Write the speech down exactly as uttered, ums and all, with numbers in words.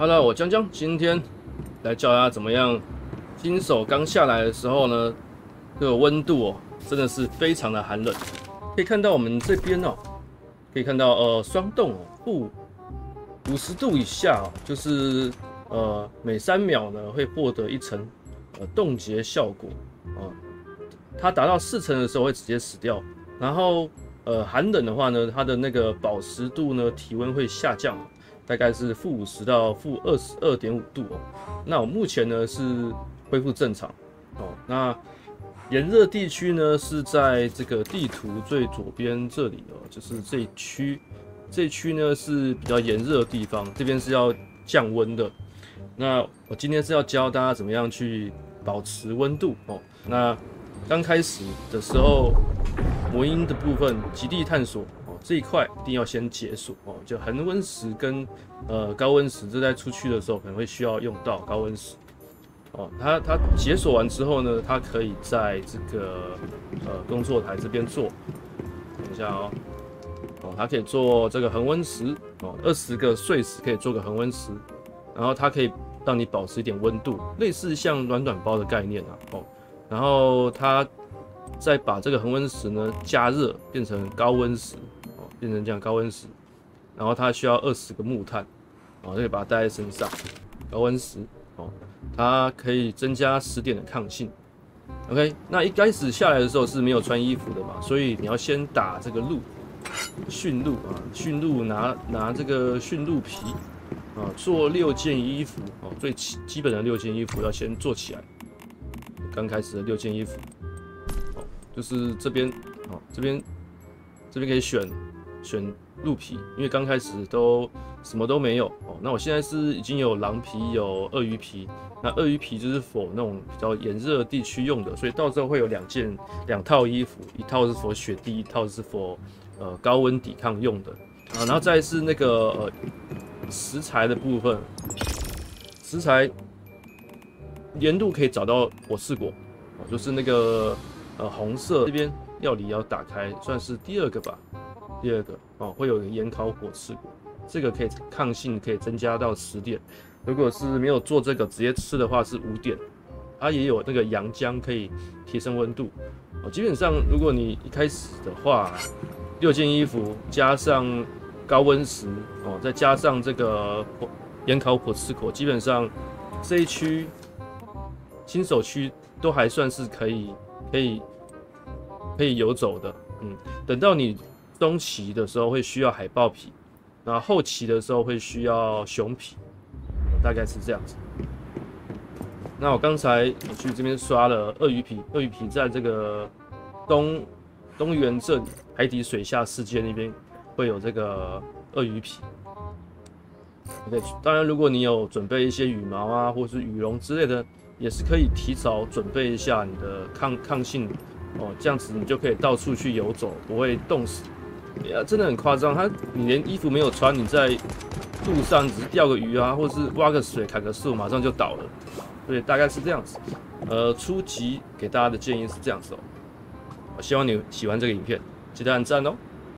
Hello， 我江江，今天来教大家怎么样。新手刚下来的时候呢，这个温度哦，真的是非常的寒冷。可以看到我们这边哦，可以看到呃霜冻哦，负五十度以下哦，就是呃每三秒呢会获得一层呃冻结效果啊、呃。它达到四层的时候会直接死掉。然后呃寒冷的话呢，它的那个保湿度呢，体温会下降。 大概是负五十到负二十二点五度哦。那我目前呢是恢复正常哦。那炎热地区呢是在这个地图最左边这里哦，就是这一区，这一区呢是比较炎热的地方，这边是要降温的。那我今天是要教大家怎么样去保持温度哦。那刚开始的时候，魔音的部分极地探索。 这一块一定要先解锁哦，就恒温石跟呃高温石，这在出去的时候可能会需要用到高温石哦。它它解锁完之后呢，它可以在这个呃工作台这边做，等一下哦，哦它可以做这个恒温石哦，二十个碎石可以做个恒温石，然后它可以让你保持一点温度，类似像暖暖包的概念啊哦，然后它再把这个恒温石呢加热变成高温石。 变成这样高温石，然后它需要二十个木炭，哦，就可以把它带在身上。高温石哦，它可以增加十点的抗性。OK， 那一开始下来的时候是没有穿衣服的嘛，所以你要先打这个鹿，驯鹿啊，驯鹿拿拿这个驯鹿皮啊，做六件衣服哦，最基本的六件衣服要先做起来。刚开始的六件衣服，哦，就是这边哦，这边这边可以选。 选鹿皮，因为刚开始都什么都没有哦。那我现在是已经有狼皮，有鳄鱼皮。那鳄鱼皮就是for那种比较炎热地区用的，所以到时候会有两件、两套衣服，一套是for雪地，一套是for呃高温抵抗用的啊。然后再是那个呃食材的部分，食材沿路可以找到火噬果、哦，就是那个呃红色这边药理要打开，算是第二个吧。 第二个哦，会有盐烤火刺果，这个可以抗性可以增加到十点。如果是没有做这个直接吃的话是五点。它也有那个洋姜可以提升温度。哦，基本上如果你一开始的话，六件衣服加上高温石哦，再加上这个盐烤火刺果，基本上这一区新手区都还算是可以可以可以游走的。嗯，等到你。 中期的时候会需要海豹皮，然后后期的时候会需要熊皮，大概是这样子。那我刚才我去这边刷了鳄鱼皮，鳄鱼皮在这个东东原镇海底水下世界那边会有这个鳄鱼皮。对，当然如果你有准备一些羽毛啊，或是羽绒之类的，也是可以提早准备一下你的抗抗性哦，这样子你就可以到处去游走，不会冻死。 呀，真的很夸张，他你连衣服没有穿，你在路上只是钓个鱼啊，或是挖个水、砍个树，马上就倒了。对，大概是这样子。呃，初级给大家的建议是这样子哦。我希望你喜欢这个影片，记得按赞哦。